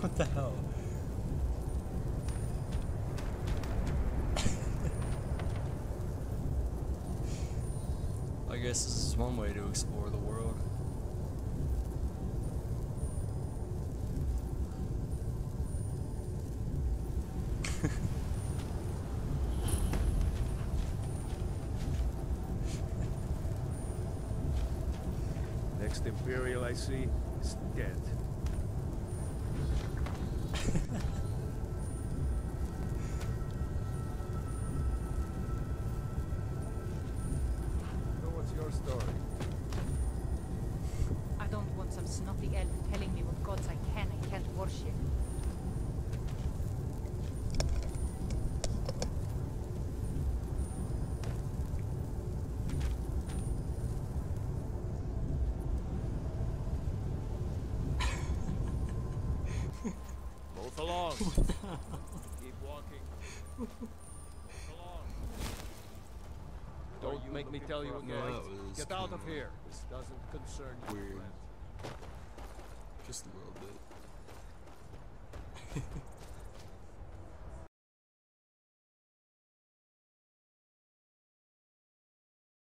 What the hell? I guess this is one way to explore the world. Next Imperial I see is dead. So what's your story? I don't want some snotty elf telling me what gods I can and can't worship. Both along. What the hell? Keep walking. Both along. Don't make me tell you again. Get out of here. This doesn't concern you. Weird. Just a little bit.